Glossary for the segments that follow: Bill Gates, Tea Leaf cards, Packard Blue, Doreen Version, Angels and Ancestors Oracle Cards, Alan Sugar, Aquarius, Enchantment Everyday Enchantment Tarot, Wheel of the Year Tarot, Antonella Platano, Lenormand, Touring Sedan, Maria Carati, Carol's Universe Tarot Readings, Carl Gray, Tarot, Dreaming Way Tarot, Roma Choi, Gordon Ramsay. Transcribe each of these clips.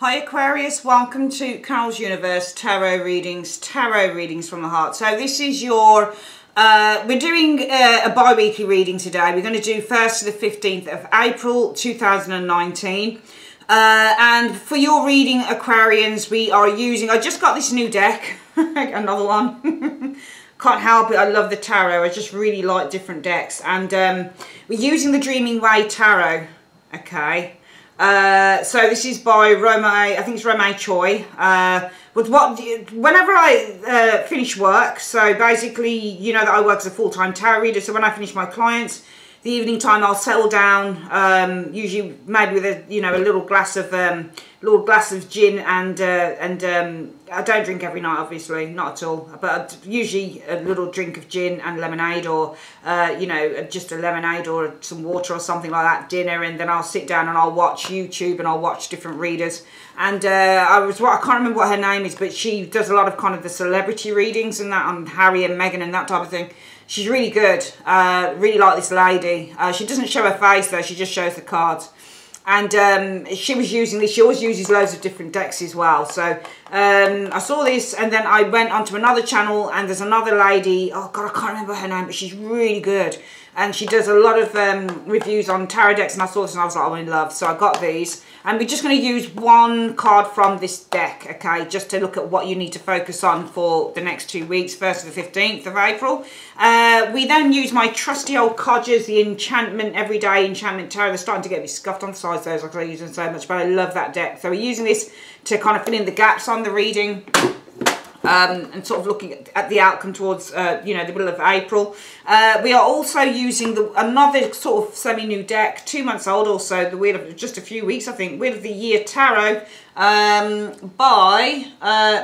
Hi Aquarius, welcome to Carol's Universe Tarot Readings from the Heart. So this is your, we're doing a bi-weekly reading today. We're going to do 1st to the 15th of April 2019. And for your reading Aquarians, we are using, I just got this new deck, another one. Can't help it, I love the tarot, I just really like different decks. And we're using the Dreaming Way Tarot, okay. So this is by Roma, I think it's Roma Choi. Whenever I finish work, so basically you know that I work as a full-time tarot reader, so when I finish my clients, the evening time I'll settle down, usually maybe with a a little glass of gin and I don't drink every night obviously, not at all, but usually a little drink of gin and lemonade or just a lemonade or some water or something like that, dinner, and then I'll sit down and I'll watch YouTube and I'll watch different readers. And I can't remember what her name is, but she does a lot of kind of the celebrity readings and that on Harry and Meghan and that type of thing. She's really good, really like this lady. She doesn't show her face though, she just shows the cards. And she was using this, she always uses loads of different decks as well. So I saw this and then I went onto another channel and there's another lady, oh God, I can't remember her name, but she's really good. And she does a lot of reviews on tarot decks, and I saw this and I was like, I'm in love. So I got these. And we're just going to use one card from this deck, okay, just to look at what you need to focus on for the next 2 weeks, 1st to the 15th of April. We then use my trusty old codgers, the Enchantment Everyday Enchantment Tarot. They're starting to get a bit scuffed on the sides of those because I use them so much, but I love that deck. So we're using this to kind of fill in the gaps on the reading. And sort of looking at the outcome towards, the middle of April. We are also using another sort of semi-new deck, 2 months old or so, the Wheel of, just a few weeks, I think, Wheel of the Year Tarot by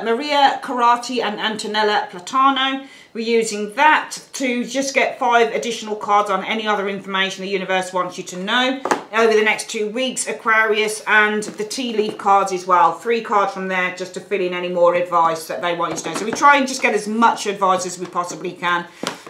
Maria Carati and Antonella Platano. We're using that to just get 5 additional cards on any other information the universe wants you to know over the next 2 weeks, Aquarius, and the Tea Leaf cards as well. 3 cards from there just to fill in any more advice that they want you to know. So we try and just get as much advice as we possibly can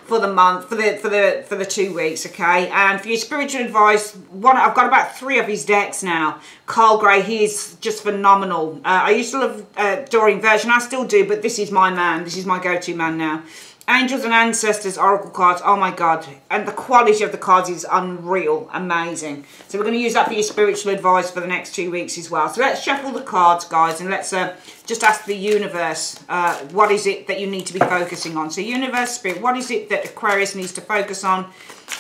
for the month, for the 2 weeks, okay? And for your spiritual advice, I've got about 3 of his decks now. Carl Gray, he is just phenomenal. I used to love Doreen Version, I still do, but this is my man. This is my go-to man now. Angels and Ancestors Oracle Cards, oh my God. And the quality of the cards is unreal, amazing. So we're going to use that for your spiritual advice for the next 2 weeks as well. So let's shuffle the cards, guys, and let's just ask the universe, what is it that you need to be focusing on? So universe, spirit, what is it that Aquarius needs to focus on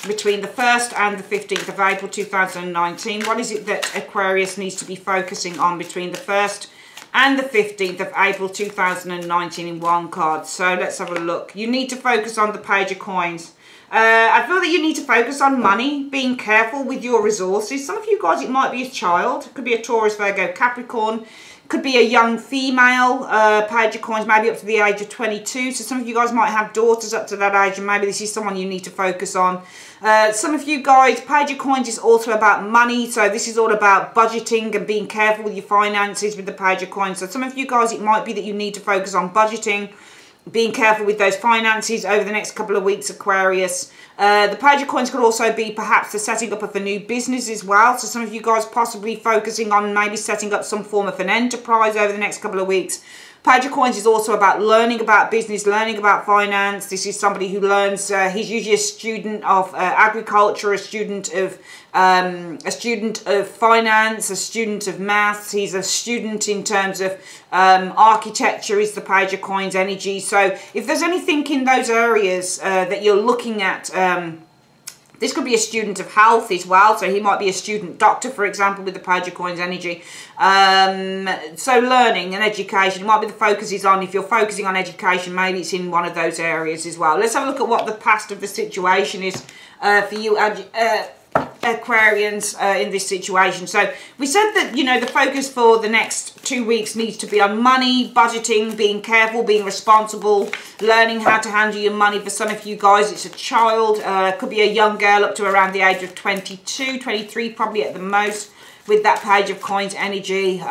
between the 1st and the 15th of April 2019? What is it that Aquarius needs to be focusing on between the 1st and the 15th of April 2019 in one card? So let's have a look. You need to focus on the Page of Coins. I feel that you need to focus on money, being careful with your resources. Some of you guys, it might be a child. It could be a Taurus, Virgo, Capricorn. Could be a young female, Page of Coins, maybe up to the age of 22. So some of you guys might have daughters up to that age, and maybe this is someone you need to focus on. Some of you guys, Page of Coins is also about money. So this is all about budgeting and being careful with your finances with the Page of Coins. So some of you guys, it might be that you need to focus on budgeting, being careful with those finances over the next couple of weeks, Aquarius. The Page of Coins could also be perhaps the setting up of a new business as well. So some of you guys possibly focusing on maybe setting up some form of an enterprise over the next couple of weeks. Page of Coins is also about learning about business, learning about finance. This is somebody who learns, he's usually a student of agriculture, a student of finance, a student of maths. He's a student in terms of architecture is the Page of Coins energy. So if there's anything in those areas that you're looking at, this could be a student of health as well, so he might be a student doctor, for example, with the Page of Coins energy. So learning and education might be the focus is on. If you're focusing on education, maybe it's in one of those areas as well. Let's have a look at what the past of the situation is for you, Aquarians, in this situation. So we said that, the focus for the next 2 weeks needs to be on money, budgeting, being careful, being responsible, learning how to handle your money. For some of you guys, it's a child, could be a young girl up to around the age of 22, 23 probably at the most, with that Page of Coins energy.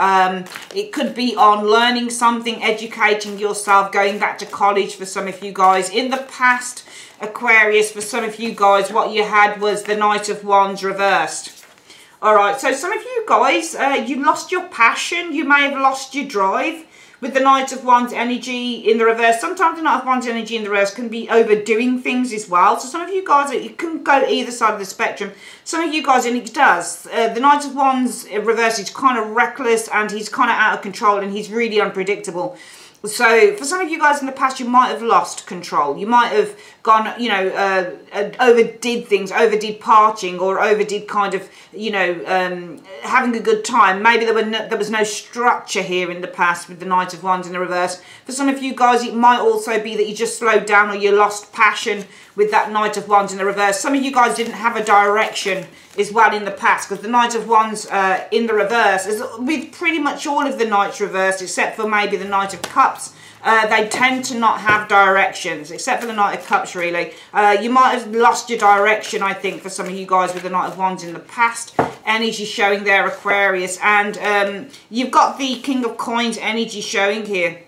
It could be on learning something, educating yourself, going back to college for some of you guys. In the past, Aquarius, for some of you guys, what you had was the Knight of Wands reversed. All right, so some of you guys, you lost your passion. You may have lost your drive with the Knight of Wands energy in the reverse. Sometimes the Knight of Wands energy in the reverse can be overdoing things as well. So some of you guys, you can go either side of the spectrum. Some of you guys, and it does. The Knight of Wands in reverse is kind of reckless and he's kind of out of control and he's really unpredictable. So for some of you guys in the past, you might have lost control. You might have gone, you know, overdid things, overdid partying, or overdid kind of, you know, having a good time. Maybe there was no structure here in the past with the Knight of Wands in the reverse. For some of you guys, it might also be that you just slowed down or you lost passion with that Knight of Wands in the reverse. Some of you guys didn't have a direction as well in the past, because the Knight of Wands in the reverse, is with pretty much all of the Knights reversed, except for maybe the Knight of Cups, they tend to not have directions, except for the Knight of Cups, really. You might have lost your direction, I think, for some of you guys with the Knight of Wands in the past. Energy showing there, Aquarius. And you've got the King of Coins energy showing here.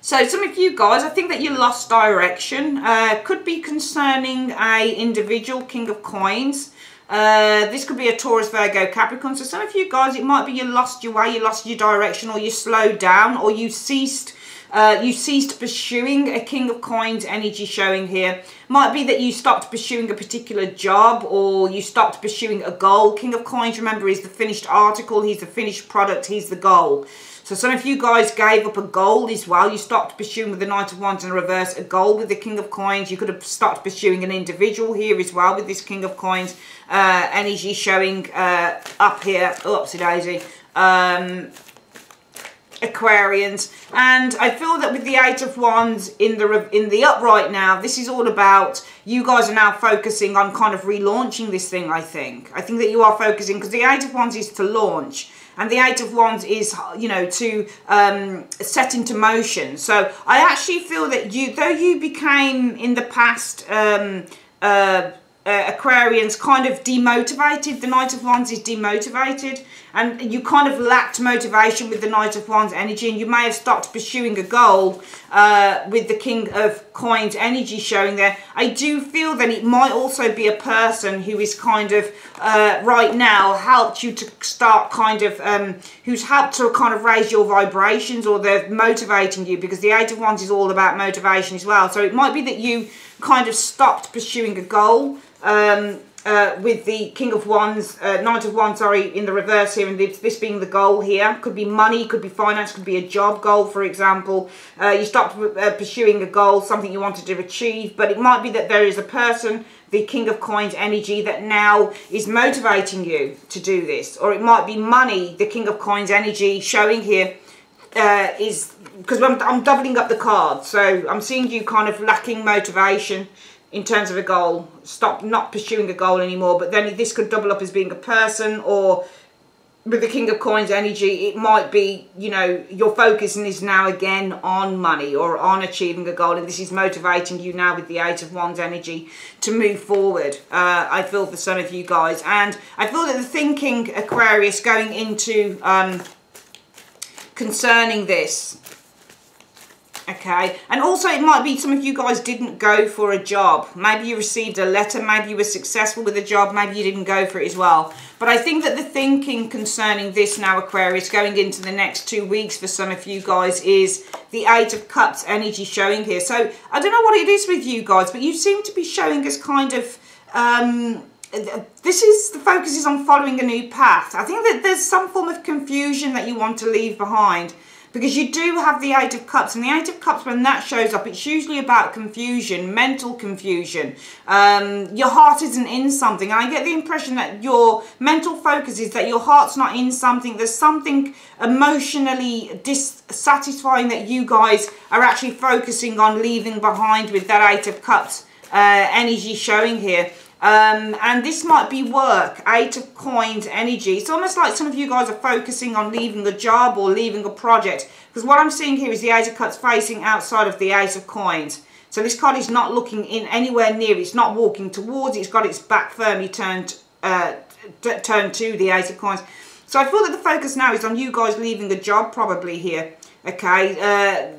So some of you guys, I think that you lost direction. Could be concerning an individual, King of Coins. This could be a Taurus, Virgo, Capricorn. So some of you guys, it might be you lost your way, you lost your direction, or you slowed down, or you ceased pursuing a King of Coins energy showing here. Might be that you stopped pursuing a particular job, or you stopped pursuing a goal. King of Coins, remember, is the finished article, he's the finished product, he's the goal. So some of you guys gave up a goal as well. You stopped pursuing with the Knight of Wands in reverse, a goal with the King of Coins. You could have stopped pursuing an individual here as well with this King of Coins energy showing up here. Oopsie-daisy. Aquarians. And I feel that with the Eight of Wands in the upright now, this is all about you guys are now focusing on kind of relaunching this thing, I think. I think that you are focusing, because the Eight of Wands is to launch. And the Eight of Wands is, you know, to set into motion. So I actually feel that you, though you became in the past Aquarians kind of demotivated, the Knight of Wands is demotivated, and you kind of lacked motivation with the Knight of Wands energy, and you may have stopped pursuing a goal with the King of Coins energy showing there. I do feel that it might also be a person who is kind of right now helped you to start kind of who's helped to kind of raise your vibrations, or they're motivating you, because the Eight of Wands is all about motivation as well. So it might be that you kind of stopped pursuing a goal with the King of Wands, Knight of Wands, sorry, in the reverse here, and this being the goal here. Could be money, could be finance, could be a job goal, for example. You stopped pursuing a goal, something you wanted to achieve, but it might be that there is a person, the King of Coins energy, that now is motivating you to do this. Or it might be money, the King of Coins energy showing here, is because I'm doubling up the card, so I'm seeing you kind of lacking motivation in terms of a goal, stop not pursuing a goal anymore. But then this could double up as being a person, or with the King of Coins energy, it might be, you know, your focus is now again on money or on achieving a goal, and this is motivating you now with the Eight of Wands energy to move forward. I feel for some of you guys, and I feel that the thinking, Aquarius, going into concerning this, okay, and also it might be some of you guys didn't go for a job. Maybe you received a letter, maybe you were successful with a job, maybe you didn't go for it as well. But I think that the thinking concerning this now, Aquarius, going into the next 2 weeks for some of you guys, is the Eight of Cups energy showing here. So I don't know what it is with you guys, but you seem to be showing us kind of this is, the focus is on following a new path. I think that there's some form of confusion that you want to leave behind, because you do have the Eight of Cups, and the Eight of Cups, when that shows up, it's usually about confusion, mental confusion. Your heart isn't in something, and I get the impression that your mental focus is that your heart's not in something. There's something emotionally dissatisfying that you guys are actually focusing on leaving behind with that Eight of Cups energy showing here. And this might be work, Eight of Coins energy. It's almost like some of you guys are focusing on leaving a job or leaving a project, because what I'm seeing here is the Eight of Cups facing outside of the Eight of Coins. So this card is not looking in anywhere near, it's not walking towards, it's got its back firmly turned to the Eight of Coins. So I feel that the focus now is on you guys leaving a job probably here. Okay,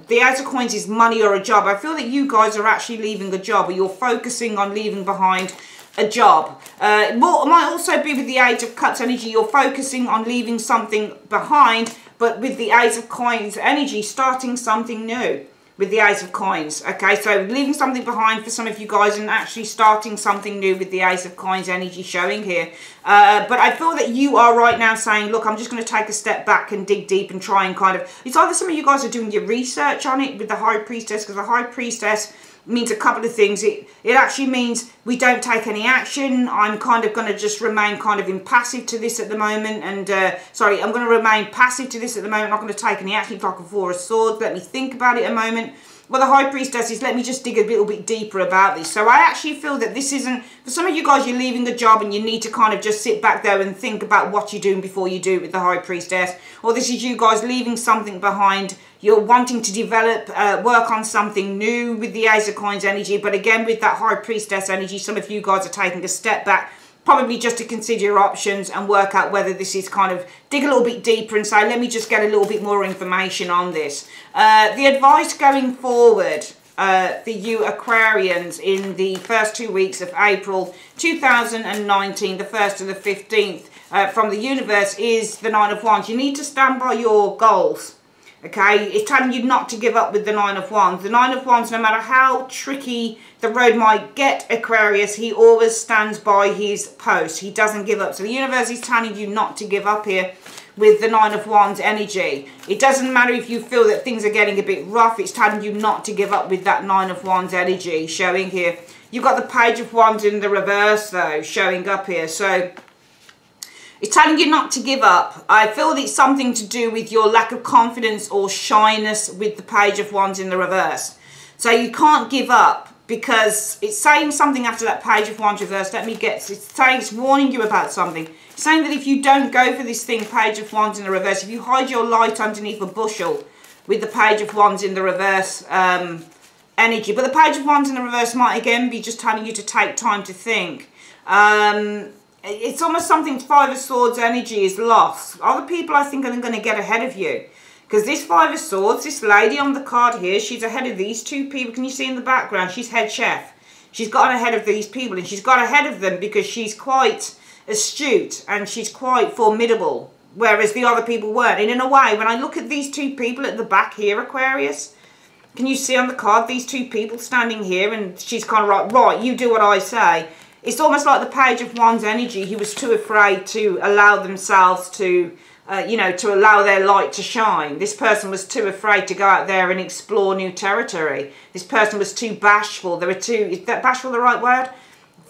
the Eight of Coins is money or a job. I feel that you guys are actually leaving a job, or you're focusing on leaving behind a job. It might also be with the Eight of Cups energy. You're focusing on leaving something behind, but with the Ace of Coins energy, starting something new with the Ace of Coins. Okay, so leaving something behind for some of you guys and actually starting something new with the Ace of Coins energy showing here. But I feel that you are right now saying, look, I'm just going to take a step back and dig deep and try and kind of... It's either some of you guys are doing your research on it with the High Priestess, because the High Priestess means a couple of things. It actually means we don't take any action. I'm kind of going to just remain kind of impassive to this at the moment. And, sorry, I'm going to remain passive to this at the moment. I'm not going to take any action. It's like a Four of Swords. Let me think about it a moment. What the High Priestess is, let me just dig a little bit deeper about this. So I actually feel that this isn't... For some of you guys, you're leaving a job and you need to kind of just sit back there and think about what you're doing before you do it with the High Priestess. Or this is you guys leaving something behind. You're wanting to develop, work on something new with the Ace of Coins energy. But again, with that High Priestess energy, some of you guys are taking a step back, probably just to consider your options and work out whether this is kind of, dig a little bit deeper and say, let me just get a little bit more information on this. The advice going forward for you Aquarians in the first 2 weeks of April 2019, the 1st and the 15th, from the universe is the Nine of Wands. You need to stand by your goals. Okay, it's telling you not to give up with the Nine of Wands. The Nine of Wands, no matter how tricky the road might get, Aquarius, he always stands by his post. He doesn't give up. So the universe is telling you not to give up here with the Nine of Wands energy. It doesn't matter if you feel that things are getting a bit rough. It's telling you not to give up with that Nine of Wands energy showing here. You've got the Page of Wands in the reverse, though, showing up here. So... it's telling you not to give up. I feel that it's something to do with your lack of confidence or shyness with the Page of Wands in the reverse. So you can't give up because it's saying something after that Page of Wands reverse. Let me guess. It's saying, it's warning you about something. It's saying that if you don't go for this thing, Page of Wands in the reverse, if you hide your light underneath a bushel with the Page of Wands in the reverse energy. But the Page of Wands in the reverse might again be just telling you to take time to think. It's almost something, Five of Swords energy is lost. Other people, I think, are going to get ahead of you. Because this Five of Swords, this lady on the card here, she's ahead of these two people. Can you see in the background? She's head chef. She's gotten ahead of these people. And she's got ahead of them because she's quite astute. And she's quite formidable. Whereas the other people weren't. And in a way, when I look at these two people at the back here, Aquarius... can you see on the card these two people standing here? And she's kind of like, right, you do what I say. It's almost like the Page of Wands energy. He was too afraid to allow themselves to, you know, to allow their light to shine. This person was too afraid to go out there and explore new territory. This person was too bashful. They were too, is that bashful the right word?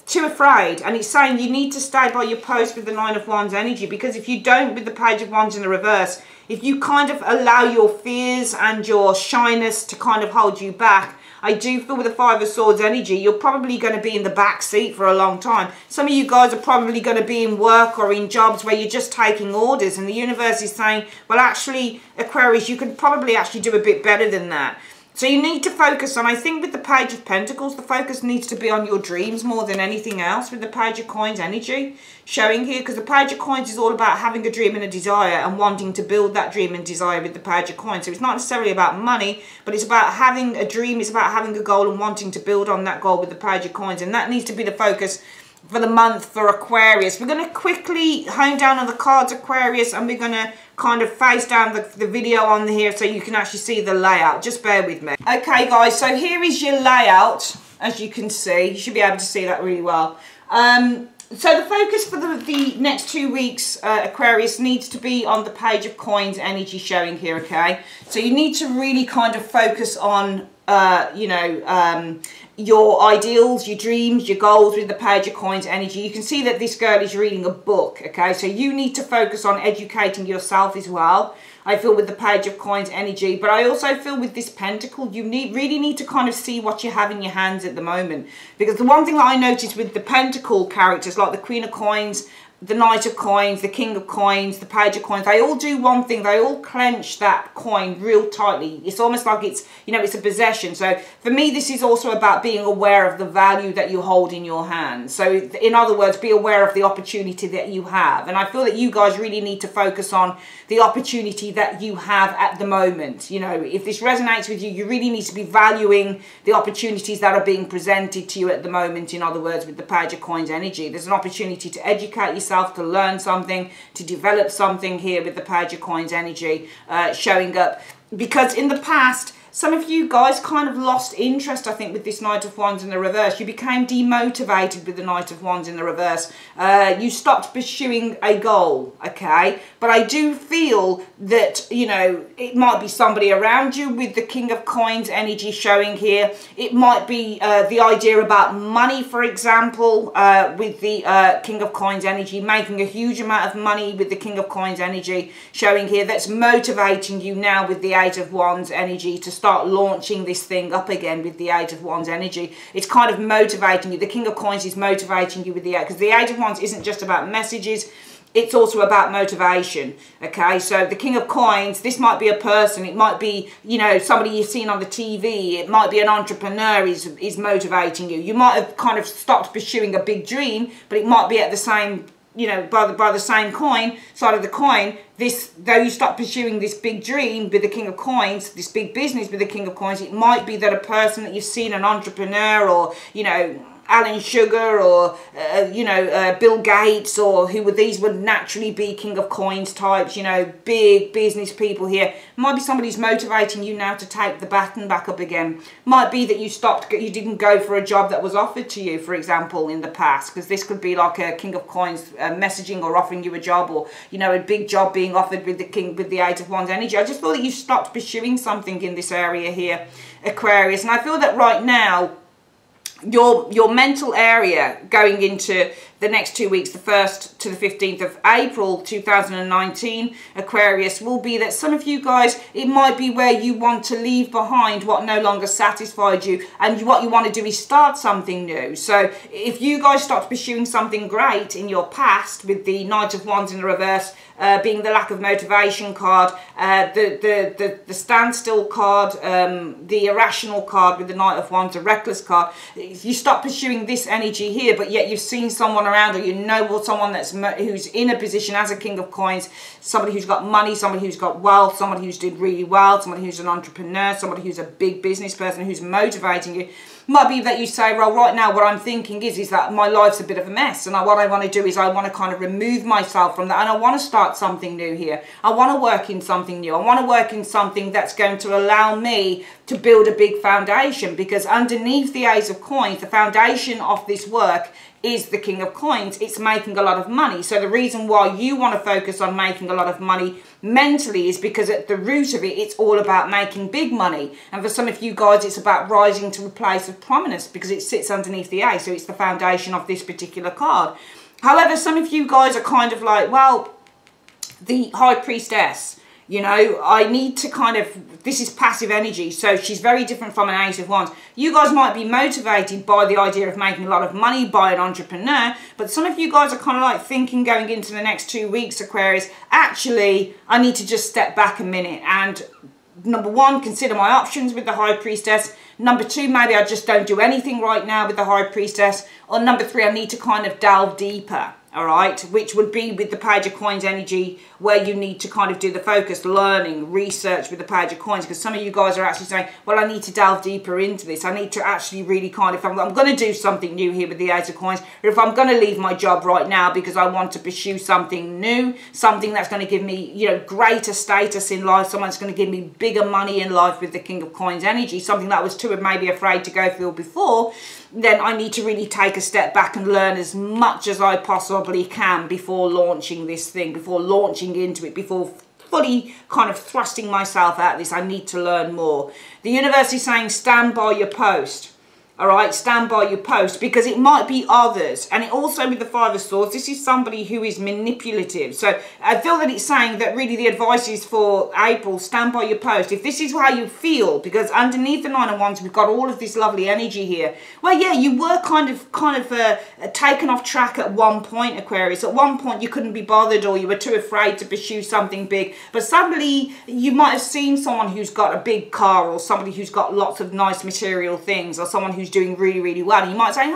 Too afraid. And it's saying you need to stay by your post with the Nine of Wands energy, because if you don't with the Page of Wands in the reverse, if you kind of allow your fears and your shyness to kind of hold you back, I do feel with the Five of Swords energy, you're probably going to be in the back seat for a long time. Some of you guys are probably going to be in work or in jobs where you're just taking orders. And the universe is saying, well, actually, Aquarius, you can probably actually do a bit better than that. So you need to focus on, I think with the Page of Pentacles, the focus needs to be on your dreams more than anything else with the Page of Coins energy showing here. Because the Page of Coins is all about having a dream and a desire and wanting to build that dream and desire with the Page of Coins. So it's not necessarily about money, but it's about having a dream, it's about having a goal and wanting to build on that goal with the Page of Coins. And that needs to be the focus for the month for Aquarius. We're going to quickly hone down on the cards, Aquarius, and we're going to kind of face down the video on here so you can actually see the layout. Just bear with me. Okay, guys, so here is your layout, as you can see. You should be able to see that really well. So the focus for the next 2 weeks, Aquarius, needs to be on the Page of Coins energy showing here, okay? So you need to really kind of focus on, your ideals, your dreams, your goals with the Page of Coins energy. You can see that this girl is reading a book, okay? So you need to focus on educating yourself as well, I feel, with the Page of Coins energy. But I also feel with this pentacle, you really need to kind of see what you have in your hands at the moment. Because the one thing that I noticed with the pentacle characters, like the Queen of Coins, the Knight of Coins, the King of Coins, the Page of Coins, they all do one thing. They all clench that coin real tightly. It's almost like it's, you know, it's a possession. So for me, this is also about being aware of the value that you hold in your hand. So in other words, be aware of the opportunity that you have. And I feel that you guys really need to focus on the opportunity that you have at the moment. You know, if this resonates with you, you really need to be valuing the opportunities that are being presented to you at the moment. In other words, with the Page of Coins energy, there's an opportunity to educate yourself, to learn something, to develop something here with the Page of Coins energy showing up. Because in the past, some of you guys kind of lost interest, I think, with this Knight of Wands in the reverse. You became demotivated with the Knight of Wands in the reverse. You stopped pursuing a goal, okay? But I do feel that, you know, it might be somebody around you with the King of Coins energy showing here. It might be the idea about money, for example, with the King of Coins energy, making a huge amount of money with the King of Coins energy showing here. That's motivating you now with the Eight of Wands energy to start launching this thing up again with the Eight of Wands energy. It's kind of motivating you. The King of Coins is motivating you with the Eight, because the Eight of Wands isn't just about messages. It's also about motivation, okay? So the King of Coins, this might be a person. It might be, you know, somebody you've seen on the TV. It might be an entrepreneur is motivating you. You might have kind of stopped pursuing a big dream, but it might be at the same, you know, by the same coin, side of the coin, this, though you stop pursuing this big dream with the King of Coins, this big business with the King of Coins, it might be that a person that you've seen, an entrepreneur, or, you know, Alan Sugar, or, you know, Bill Gates, or who were, these would naturally be King of Coins types, you know, big business people here. Might be somebody's motivating you now to take the baton back up again. Might be that you stopped, you didn't go for a job that was offered to you, for example, in the past, because this could be like a King of Coins messaging or offering you a job, or, you know, a big job being offered with the King, with the Eight of Wands energy. I just feel that you stopped pursuing something in this area here, Aquarius. And I feel that right now, your mental area going into the next 2 weeks, the 1st to the 15th of April 2019, Aquarius, will be that some of you guys, it might be where you want to leave behind what no longer satisfied you, and what you want to do is start something new. So if you guys stopped pursuing something great in your past with the Knight of Wands in the reverse, being the lack of motivation card, the standstill card, the irrational card with the Knight of Wands, the reckless card, you stop pursuing this energy here, but yet you've seen someone around, or you know someone that's who's in a position as a King of Coins, somebody who's got money, somebody who's got wealth, somebody who's did really well, somebody who's an entrepreneur, somebody who's a big business person who's motivating you. Might be that you say, well, right now what I'm thinking is that my life's a bit of a mess, and what I want to do is I want to kind of remove myself from that, and I want to start something new here. I want to work in something new. I want to work in something that's going to allow me to build a big foundation, because underneath the Ace of Coins, the foundation of this work is the King of Coins. It's making a lot of money. So the reason why you want to focus on making a lot of money mentally is because at the root of it, it's all about making big money. And for some of you guys, it's about rising to a place of prominence, because it sits underneath the Ace, so it's the foundation of this particular card. However, some of you guys are kind of like, well, the High Priestess, you know, I need to kind of, this is passive energy, so she's very different from an Ace of Wands. You guys might be motivated by the idea of making a lot of money by an entrepreneur, but some of you guys are kind of like thinking going into the next 2 weeks, Aquarius, actually, I need to just step back a minute and, number one, consider my options with the High Priestess. Number two, maybe I just don't do anything right now with the High Priestess. Or number three, I need to kind of delve deeper. All right, which would be with the Page of Coins energy, where you need to kind of do the focused learning, research with the Page of Coins, because some of you guys are actually saying, well, I need to delve deeper into this. I need to actually really kind of, if I'm going to do something new here with the Ace of Coins, or if I'm going to leave my job right now because I want to pursue something new, something that's going to give me, you know, greater status in life, someone's going to give me bigger money in life with the King of Coins energy, something that I was too maybe afraid to go through before, then I need to really take a step back and learn as much as I possibly can before launching this thing, before launching into it, before fully kind of thrusting myself at this. I need to learn more. The universe is saying stand by your post. All right, stand by your post, because it might be others. And it also, with the Five of Swords, this is somebody who is manipulative. So I feel that it's saying that really the advice is for April, stand by your post. If this is how you feel, because underneath the Nine of Wands, we've got all of this lovely energy here. Well, yeah, you were kind of taken off track at one point, Aquarius. At one point, you couldn't be bothered, or you were too afraid to pursue something big. But suddenly, you might have seen someone who's got a big car, or somebody who's got lots of nice material things, or someone who's doing really, really well, and you might say,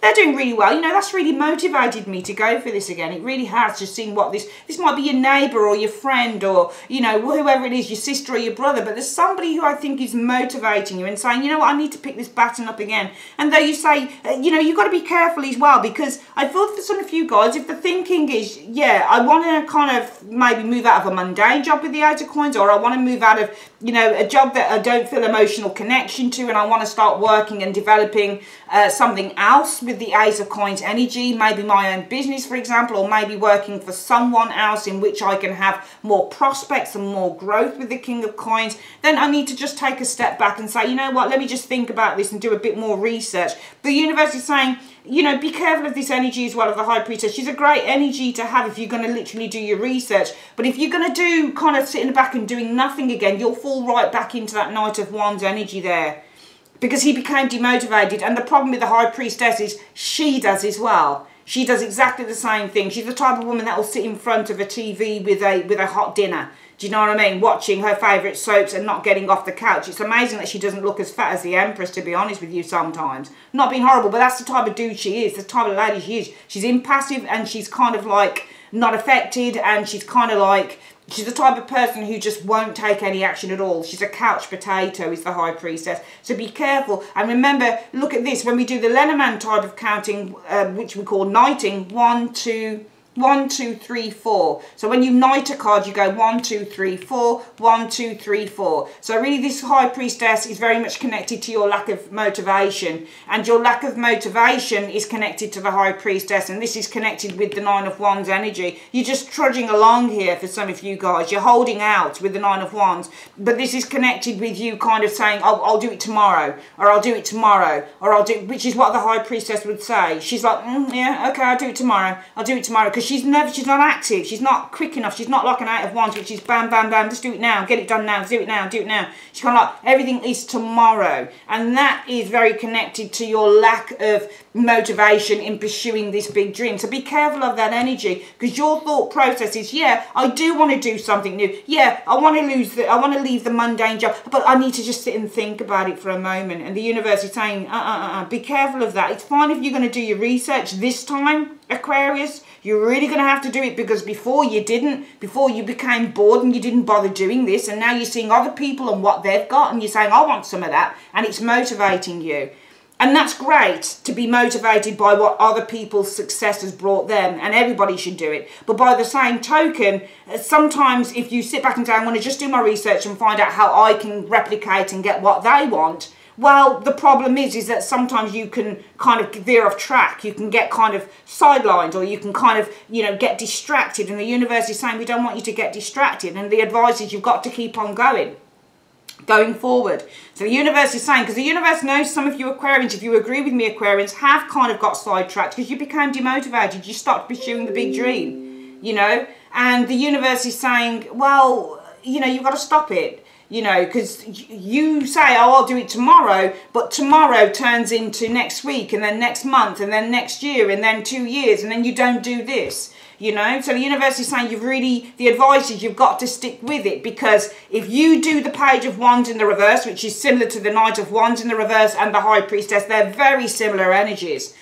they're doing really well, you know, that's really motivated me to go for this again. It really has, just seeing what this might be your neighbor or your friend, or, you know, whoever it is, your sister or your brother, but there's somebody who I think is motivating you and saying, you know what, I need to pick this baton up again. And though you say, you know, you've got to be careful as well, because I thought for some of you guys, if the thinking is, yeah, I want to kind of maybe move out of a mundane job with the Eight of Coins, or I want to move out of, you know, a job that I don't feel emotional connection to, and I want to start working and developing something else with the Ace of Coins energy, maybe my own business, for example, or maybe working for someone else in which I can have more prospects and more growth with the King of Coins, then I need to just take a step back and say, you know what, let me just think about this and do a bit more research. The universe is saying, you know, be careful of this energy as well, of the High Priestess. She's a great energy to have if you're going to literally do your research. But if you're going to do kind of sitting back and doing nothing again, you'll fall right back into that Knight of Wands energy there. Because he became demotivated, and the problem with the High Priestess is she does as well. She does exactly the same thing. She's the type of woman that will sit in front of a TV with a hot dinner. Do you know what I mean? Watching her favourite soaps and not getting off the couch. It's amazing that she doesn't look as fat as the Empress, to be honest with you, sometimes. Not being horrible, but that's the type of dude she is, the type of lady she is. She's impassive, and she's kind of like not affected, and she's kind of like... She's the type of person who just won't take any action at all. She's a couch potato, is the High Priestess. So be careful. And remember, look at this. When we do the Lenormand type of counting, which we call knighting, 1, 2, 1, 2, 3, 4. So when you knight a card, you go 1, 2, 3, 4, 1, 2, 3, 4. So really this High Priestess is very much connected to your lack of motivation. And your lack of motivation is connected to the High Priestess. And this is connected with the Nine of Wands energy. You're just trudging along here for some of you guys. You're holding out with the Nine of Wands. But this is connected with you kind of saying, I'll do it tomorrow. Or I'll do it tomorrow. Or I'll do it, which is what the High Priestess would say. She's like, yeah, okay, I'll do it tomorrow. I'll do it tomorrow. Because she's not active, she's not quick enough, she's not like an Eight of Wands, which is bam, bam, bam, just do it now, get it done now, do it now, do it now. She's kind of like, everything is tomorrow. And that is very connected to your lack of motivation in pursuing this big dream. So be careful of that energy, because your thought process is, yeah, I do want to do something new. Yeah, I want to leave the mundane job, but I need to just sit and think about it for a moment. And the universe is saying, be careful of that. It's fine if you're going to do your research this time, Aquarius. You're really going to have to do it, because before you didn't. Before you became bored and you didn't bother doing this, and now you're seeing other people and what they've got, and you're saying, I want some of that, and it's motivating you. And that's great, to be motivated by what other people's success has brought them, and everybody should do it. But by the same token, sometimes if you sit back and say, I'm going to just do my research and find out how I can replicate and get what they want, well, the problem is that sometimes you can kind of veer off track. You can get kind of sidelined, or you can kind of, you know, get distracted. And the universe is saying, we don't want you to get distracted. And the advice is, you've got to keep on going forward. So the universe is saying, because the universe knows some of you Aquarians, if you agree with me, Aquarians, have kind of got sidetracked because you became demotivated. You stopped pursuing the big dream, you know. And the universe is saying, well, you know, you've got to stop it. You know, because you say, oh, I'll do it tomorrow, but tomorrow turns into next week, and then next month, and then next year, and then 2 years, and then you don't do this, you know. So the universe is saying, the advice is you've got to stick with it, because if you do the Page of Wands in the reverse, which is similar to the Knight of Wands in the reverse and the High Priestess, they're very similar energies.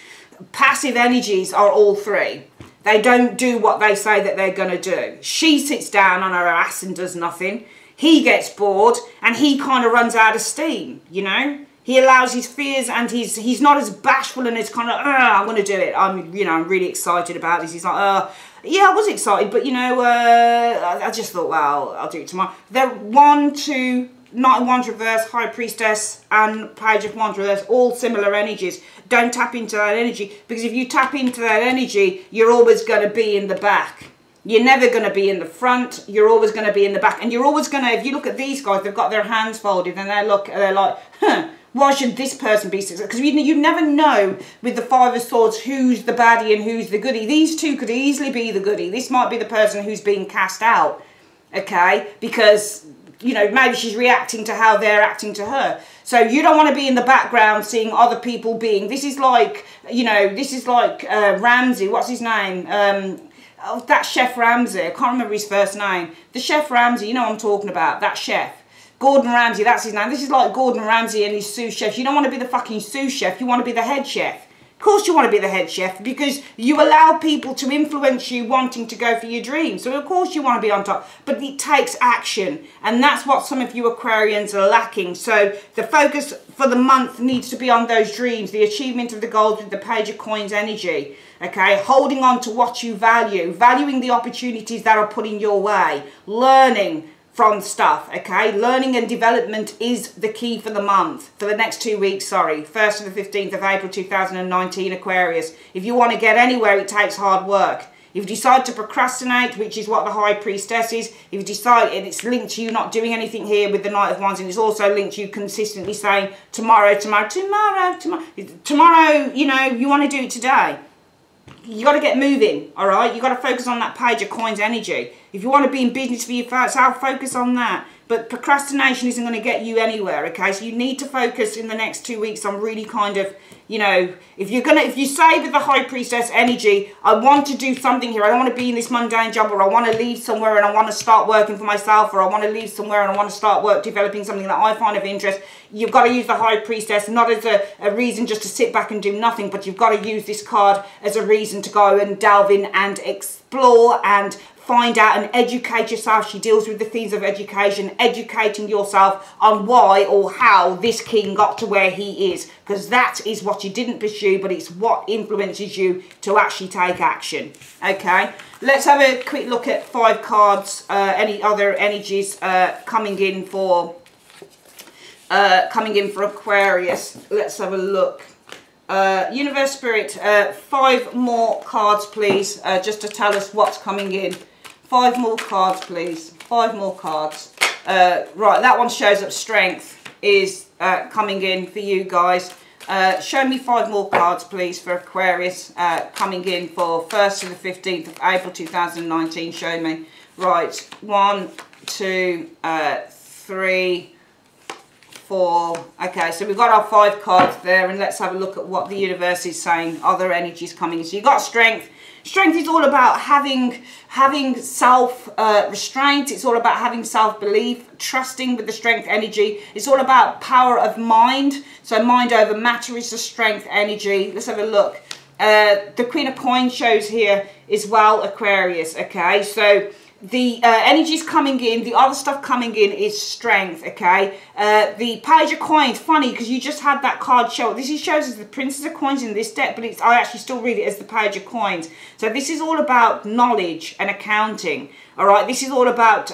Passive energies are all three. They don't do what they say that they're going to do. She sits down on her ass and does nothing. He gets bored, and he kind of runs out of steam, you know. He allows his fears, and he's not as bashful and as kind of, I'm going to do it. I'm really excited about this. He's like, yeah, I was excited, but, you know, I just thought, well, I'll do it tomorrow. They're 1, 2... Knight of Wands reverse, High Priestess, and Page of Wands reverse, all similar energies. Don't tap into that energy, because if you tap into that energy, you're always going to be in the back. You're never going to be in the front. You're always going to be in the back. And you're always going to, if you look at these guys, they've got their hands folded, and they're like, huh, Why should this person be successful? Because you never know with the Five of Swords who's the baddie and who's the goodie. These two could easily be the goodie. This might be the person who's being cast out, okay? Because, you know, maybe she's reacting to how they're acting to her. So you don't want to be in the background seeing other people being... This is like, you know, this is like Ramsay. What's his name? Oh, that Chef Ramsay. I can't remember his first name. The Chef Ramsay, you know what I'm talking about. That chef. Gordon Ramsay, that's his name. This is like Gordon Ramsay and his sous chef. You don't want to be the fucking sous chef. You want to be the head chef. Of course you want to be the head chef because you allow people to influence you wanting to go for your dreams. So of course you want to be on top. But it takes action. And that's what some of you Aquarians are lacking. So the focus for the month needs to be on those dreams. The achievement of the goals with the Page of Coins energy. Okay, holding on to what you value. Valuing the opportunities that are put in your way. Learning from stuff, okay? Learning and development is the key for the month, for the next 2 weeks, sorry. 1st to the 15th of April 2019, Aquarius. If you want to get anywhere, it takes hard work. If you decide to procrastinate, which is what the High Priestess is, if you decide, and it's linked to you not doing anything here with the Knight of Wands, and it's also linked to you consistently saying, tomorrow, tomorrow, tomorrow, tomorrow. Tomorrow, you know, you want to do it today. You got to get moving, all right? You got to focus on that Page of Coins energy. If you want to be in business for yourself, focus on that. But procrastination isn't going to get you anywhere, okay? So you need to focus in the next 2 weeks on really kind of, you know, if you say with the High Priestess energy, I want to do something here. I don't want to be in this mundane job, or I want to leave somewhere and I want to start working for myself, or I want to leave somewhere and I want to start developing something that I find of interest. You've got to use the High Priestess not as a reason just to sit back and do nothing, but you've got to use this card as a reason to go and delve in and explore and find out and educate yourself. She deals with the themes of education, educating yourself on why or how this king got to where he is, because that is what you didn't pursue, but it's what influences you to actually take action, okay? Let's have a quick look at five cards, any other energies coming in for Aquarius. Let's have a look. Universe Spirit, five more cards, please, just to tell us what's coming in. Five more cards, please. Five more cards. Right, that one shows up strength is coming in for you guys. Show me five more cards, please, for Aquarius coming in for 1st to the 15th of April 2019. Show me. Right, 1, 2, 3, 4. Okay, so we've got our five cards there, and let's have a look at what the universe is saying. Other energies coming in. So you've got strength. Strength is all about having self-restraint. It's all about having self-belief, trusting with the strength energy. It's all about power of mind. So mind over matter is the strength energy. Let's have a look. The Queen of Coins shows here as well, Aquarius. Okay, so the energy's coming in. The other stuff coming in is strength, okay? The Page of Coins, funny, because you just had that card show. This shows as the Princess of Coins in this deck, but I actually still read it as the Page of Coins. So this is all about knowledge and accounting, all right? This is all about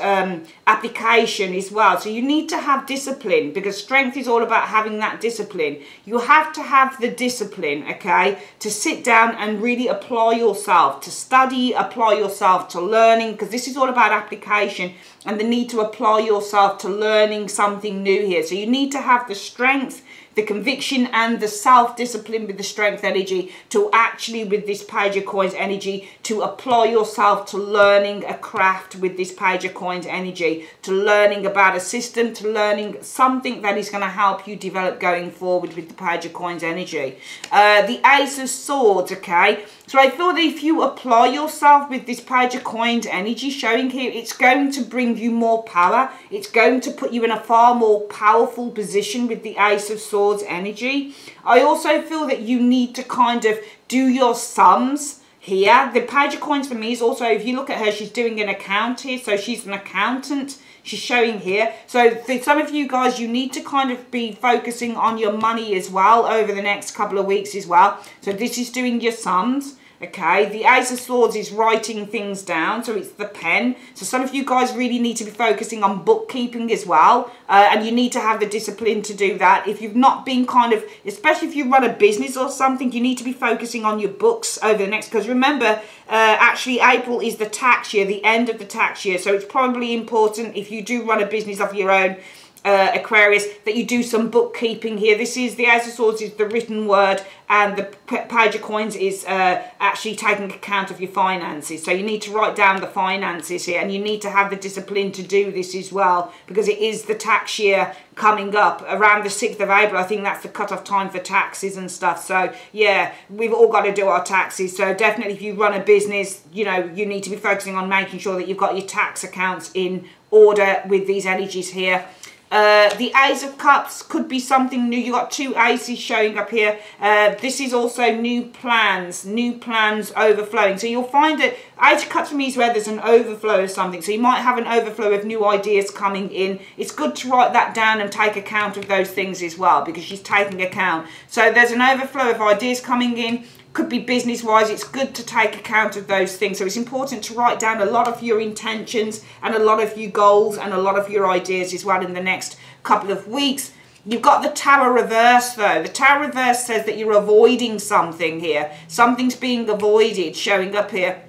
application as well. So you need to have discipline, because strength is all about having that discipline. You have to have the discipline, okay, to sit down and really apply yourself, to study, apply yourself to learning, because this is all about application and the need to apply yourself to learning something new here. So you need to have the strength, the conviction and the self-discipline with the strength energy to actually, with this Page of Coins energy, to apply yourself to learning a craft with this Page of Coins energy, to learning about a system, to learning something that is going to help you develop going forward with the Page of Coins energy. The Ace of Swords, okay? So I feel that if you apply yourself with this Page of Coins energy showing here, it's going to bring you more power. It's going to put you in a far more powerful position with the Ace of Swords energy. I also feel that you need to kind of do your sums here. The Page of Coins for me is also, if you look at her, she's doing an account here. So she's an accountant. She's showing here. So for some of you guys, you need to kind of be focusing on your money as well over the next couple of weeks as well. So this is doing your sums. Okay, the Ace of Swords is writing things down, so it's the pen. So some of you guys really need to be focusing on bookkeeping as well, and you need to have the discipline to do that. If you've not been kind of, especially if you run a business or something, you need to be focusing on your books over the next, because remember, actually April is the tax year, the end of the tax year, so it's probably important if you do run a business of your own, Aquarius, that you do some bookkeeping here. This is the Ace of Swords is the written word, and the Page of Coins is actually taking account of your finances. So you need to write down the finances here, and you need to have the discipline to do this as well, because it is the tax year coming up around the 6th of April. I think that's the cut-off time for taxes and stuff. So yeah, we've all got to do our taxes. So definitely if you run a business, you know, you need to be focusing on making sure that you've got your tax accounts in order with these energies here. The Ace of Cups could be something new. You got two aces showing up here. This is also new plans overflowing. So you'll find that Ace of Cups for me is where there's an overflow of something. So you might have an overflow of new ideas coming in. It's good to write that down and take account of those things as well, because she's taking account. So there's an overflow of ideas coming in. Could be business wise. It's good to take account of those things. So it's important to write down a lot of your intentions and a lot of your goals and a lot of your ideas as well in the next couple of weeks. You've got the Tower reverse though. The Tower reverse says that you're avoiding something here. Something's being avoided, showing up here.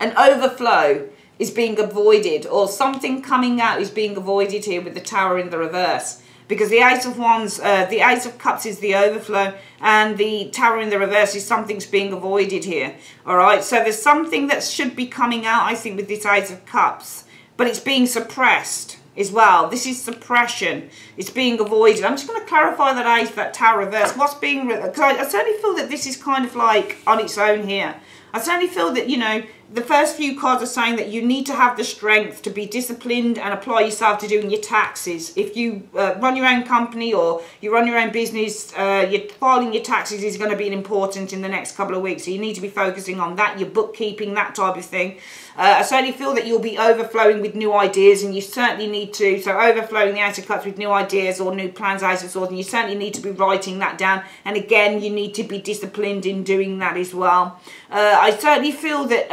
An overflow is being avoided, or something coming out is being avoided here with the Tower in the reverse. Because the Ace of Wands, the Ace of Cups is the overflow, and the Tower in the reverse is something's being avoided here. All right, so there's something that should be coming out, I think, with this Ace of Cups, but it's being suppressed as well. This is suppression. It's being avoided. I'm just going to clarify that Ace, that Tower reverse. What's being, because I certainly feel that this is kind of like on its own here. I certainly feel that, you know, the first few cards are saying that you need to have the strength to be disciplined and apply yourself to doing your taxes. If you run your own company or you run your own business, filing your taxes is going to be important in the next couple of weeks. So you need to be focusing on that, your bookkeeping, that type of thing. I certainly feel that you'll be overflowing with new ideas, and you certainly need to, so overflowing the Ace of Cups with new ideas or new plans, Ace of Swords, and you certainly need to be writing that down. And again, you need to be disciplined in doing that as well. I certainly feel that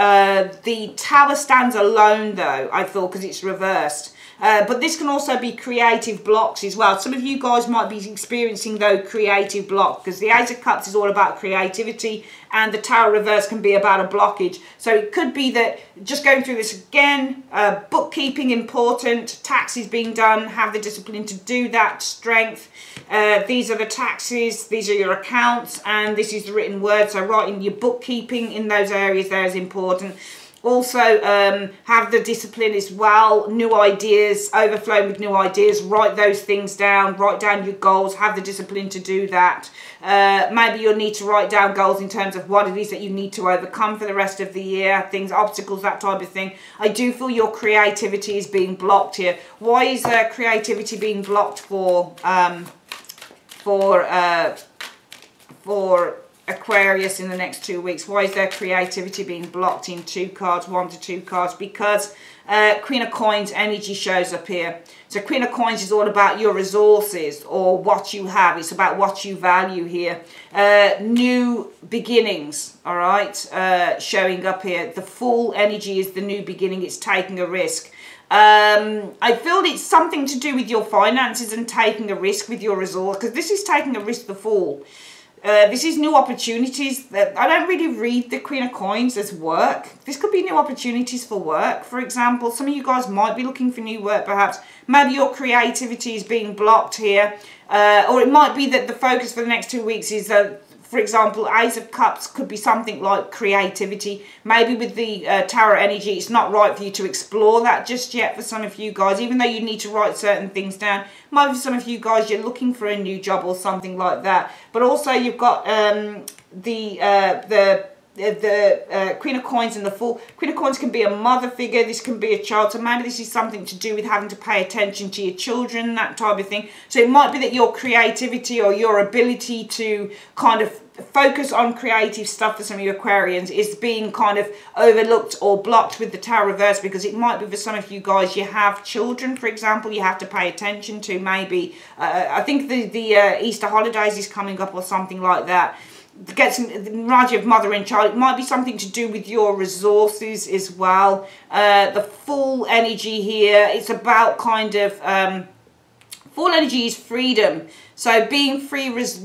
the Tower stands alone though, I feel, because it's reversed. But this can also be creative blocks as well. Some of you guys might be experiencing though creative blocks, because the Ace of Cups is all about creativity, and the Tower reverse can be about a blockage. So it could be that, just going through this again, bookkeeping important, taxes being done, have the discipline to do that, strength. These are the taxes, these are your accounts, and this is the written word. So writing your bookkeeping in those areas there is important. Also, have the discipline as well, new ideas, overflowing with new ideas, write those things down, write down your goals, have the discipline to do that. Maybe you'll need to write down goals in terms of what it is that you need to overcome for the rest of the year, things, obstacles, that type of thing. I do feel your creativity is being blocked here. Why is creativity being blocked for Aquarius in the next 2 weeks? Why is their creativity being blocked in two cards, 1 to 2 cards? Because Queen of Coins energy shows up here. So Queen of Coins is all about your resources or what you have. It's about what you value here. New beginnings, all right, showing up here. The full energy is the new beginning. It's taking a risk. I feel it's something to do with your finances and taking a risk with your resource, because this is taking a risk, the Fool. This is new opportunities. That I don't really read the Queen of Coins as work. This could be new opportunities for work, for example. Some of you guys might be looking for new work, perhaps. Maybe your creativity is being blocked here. Or it might be that the focus for the next 2 weeks is that, for example, Ace of Cups could be something like creativity. Maybe with the Tower energy, it's not right for you to explore that just yet for some of you guys, even though you need to write certain things down. Maybe for some of you guys, you're looking for a new job or something like that. But also you've got the Queen of Coins and the Fool. Queen of Coins can be a mother figure. This can be a child. So maybe this is something to do with having to pay attention to your children, that type of thing. So it might be that your creativity or your ability to kind of focus on creative stuff for some of you Aquarians is being kind of overlooked or blocked with the Tower reverse, because it might be for some of you guys you have children, for example, you have to pay attention to. Maybe I think the Easter holidays is coming up or something like that. Get some knowledge of mother and child. It might be something to do with your resources as well. The Full energy here, it's about kind of Full energy is freedom. So being free with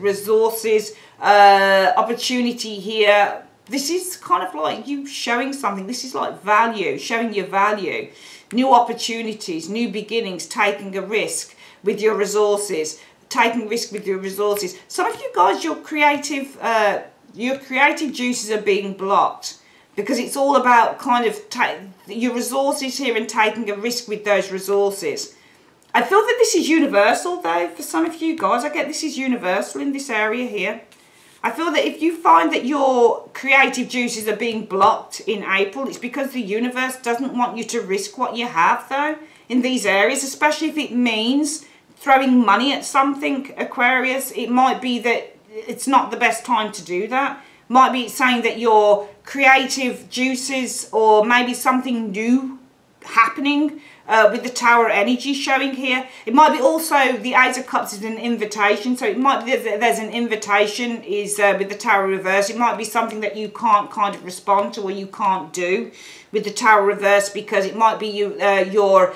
resources, opportunity here, This is kind of like you showing something. This is like value, showing your value. New opportunities, new beginnings, taking a risk with your resources. Taking risk with your resources. Some of you guys, your creative juices are being blocked. Because it's all about kind of your resources here and taking a risk with those resources. I feel that this is universal though for some of you guys. I get this is universal in this area here. I feel that if you find that your creative juices are being blocked in April, it's because the universe doesn't want you to risk what you have though in these areas, especially if it means throwing money at something, Aquarius. It might be that it's not the best time to do that. Might be saying that your creative juices or maybe something new happening with the Tower energy showing here. It might be also the Ace of Cups is an invitation. So it might be that there's an invitation is with the Tower reverse. It might be something that you can't kind of respond to or you can't do with the Tower reverse because it might be you, your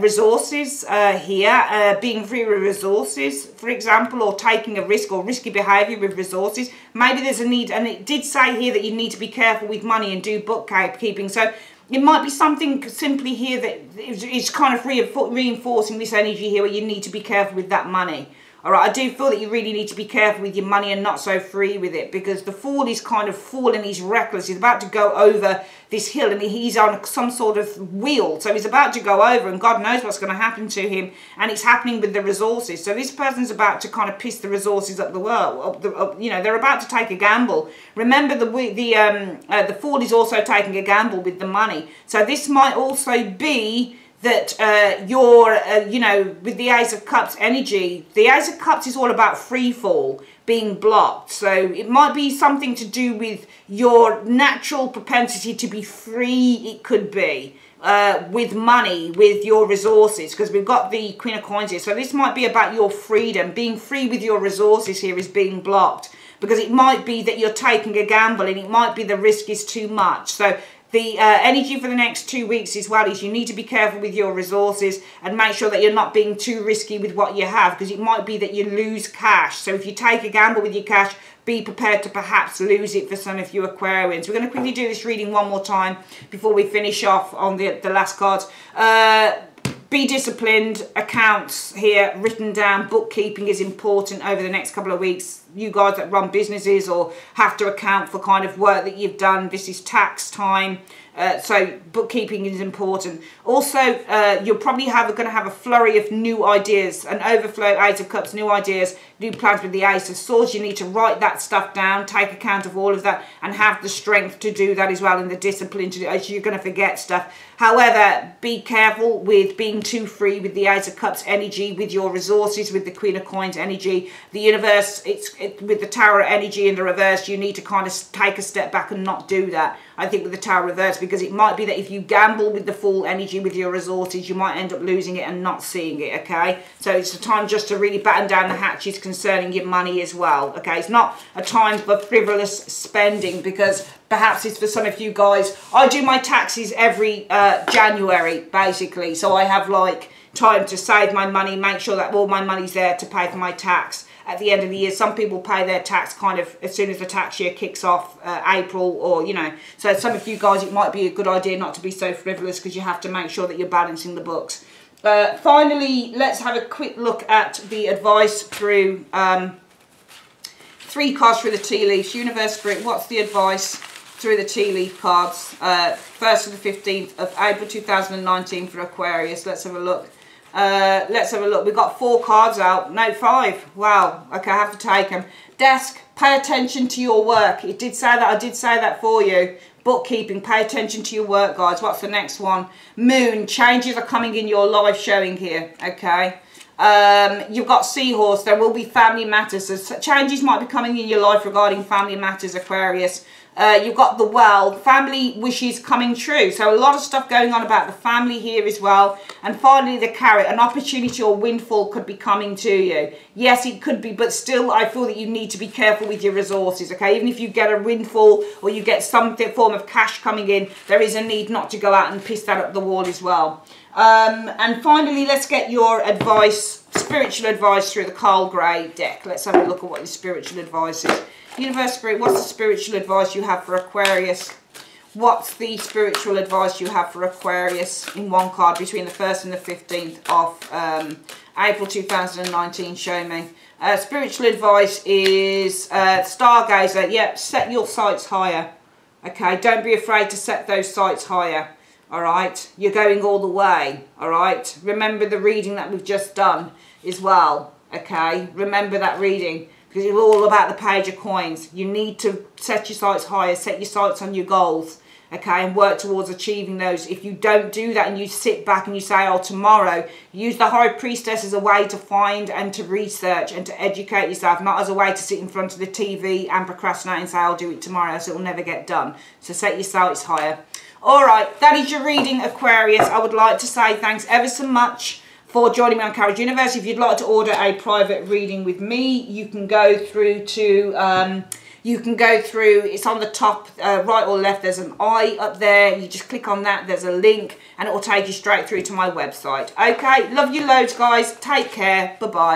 resources here, being free with resources, for example, or taking a risk or risky behaviour with resources. Maybe there's a need, and it did say here that you need to be careful with money and do bookkeeping. So it might be something simply here that is kind of reinforcing this energy here where you need to be careful with that money. All right, I do feel that you really need to be careful with your money and not so free with it because the Fool is kind of falling. He's reckless. He's about to go over this hill and he's on some sort of wheel. So he's about to go over and God knows what's going to happen to him. And it's happening with the resources. So this person's about to kind of piss the resources up the world. You know, they're about to take a gamble. Remember, the Fool is also taking a gamble with the money. So this might also be that you know, with the Ace of Cups energy, the Ace of Cups is all about free fall, being blocked. So it might be something to do with your natural propensity to be free, it could be, with money, with your resources, because we've got the Queen of Coins here. So this might be about your freedom. Being free with your resources here is being blocked, because it might be that you're taking a gamble and it might be the risk is too much. So the energy for the next 2 weeks as well is you need to be careful with your resources and make sure that you're not being too risky with what you have, because it might be that you lose cash. So if you take a gamble with your cash, be prepared to perhaps lose it for some of you Aquarians. We're going to quickly do this reading one more time before we finish off on the last cards. Be disciplined, accounts here written down, bookkeeping is important over the next couple of weeks. You guys that run businesses or have to account for kind of work that you've done, this is tax time, so bookkeeping is important. Also, you're probably going to have a flurry of new ideas, an overflow, Ace of Cups, new ideas, new plans with the Ace of Swords. You need to write that stuff down, take account of all of that and have the strength to do that as well and the discipline to do it. You're going to forget stuff. However, be careful with being too free with the Ace of Cups energy, with your resources, with the Queen of Coins energy. The universe, with the Tower energy in the reverse, you need to kind of take a step back and not do that, I think, with the Tower reverse, because it might be that if you gamble with the Fool energy with your resources, you might end up losing it and not seeing it, okay? So it's a time just to really batten down the hatches concerning your money as well, okay? It's not a time for frivolous spending, because perhaps it's for some of you guys. I do my taxes every January, basically, so I have, like, time to save my money, make sure that all my money's there to pay for my tax at the end of the year. Some people pay their tax kind of as soon as the tax year kicks off, April, or, you know. So some of you guys, it might be a good idea not to be so frivolous, because you have to make sure that you're balancing the books. Finally, let's have a quick look at the advice through three cards through the tea leaves. Universe Spirit, what's the advice through the tea leaf cards? 1st to the 15th of April 2019 for Aquarius. Let's have a look. Let's have a look. We've got 4 cards out. No, 5. Wow. Okay, I have to take them. Desk, pay attention to your work. It did say that. I did say that for you. Bookkeeping, pay attention to your work, guys. What's the next one? Moon, changes are coming in your life showing here. Okay. You've got Seahorse. There will be family matters. So changes might be coming in your life regarding family matters, Aquarius. You've got the Well, family wishes coming true. So a lot of stuff going on about the family here as well. And finally, the Carrot, an opportunity or windfall could be coming to you. Yes, it could be, but still I feel that you need to be careful with your resources, okay? Even if you get a windfall or you get some form of cash coming in, there is a need not to go out and piss that up the wall as well. And finally, let's get your advice, spiritual advice, through the Carl Gray deck. Let's have a look at what your spiritual advice is. Universe Spirit, what's the spiritual advice you have for Aquarius? What's the spiritual advice you have for Aquarius in one card between the 1st and the 15th of April 2019? Show me. Spiritual advice is Stargazer. Yep, set your sights higher. Okay, don't be afraid to set those sights higher. All right, you're going all the way. All right, remember the reading that we've just done as well. Okay, remember that reading. Because it's all about the Page of Coins. You need to set your sights higher, set your sights on your goals, okay, and work towards achieving those. If you don't do that and you sit back and you say, oh, tomorrow, use the High Priestess as a way to find and to research and to educate yourself, not as a way to sit in front of the TV and procrastinate and say, I'll do it tomorrow, so it'll never get done. So set your sights higher. All right, that is your reading, Aquarius. I would like to say thanks ever so much for joining me on Carol's Universe. If you'd like to order a private reading with me, you can go through to, it's on the top right or left, there's an eye up there, you just click on that, there's a link, and it will take you straight through to my website. Okay, love you loads, guys, take care, bye-bye.